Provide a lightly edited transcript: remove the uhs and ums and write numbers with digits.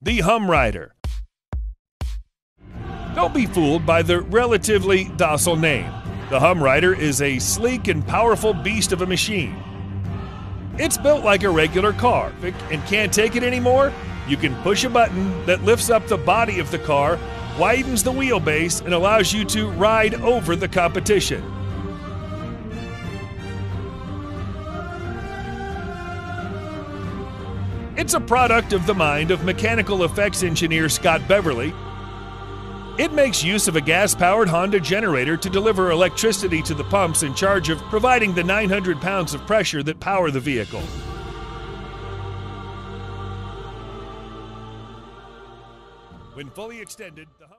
The Hum Rider. Don't be fooled by the relatively docile name. The Hum Rider is a sleek and powerful beast of a machine. It's built like a regular car. If it can't take it anymore, you can push a button that lifts up the body of the car, widens the wheelbase, and allows you to ride over the competition. It's a product of the mind of mechanical effects engineer Scott Beverly. It makes use of a gas-powered Honda generator to deliver electricity to the pumps in charge of providing the 900 pounds of pressure that power the vehicle. When fully extended, the Hum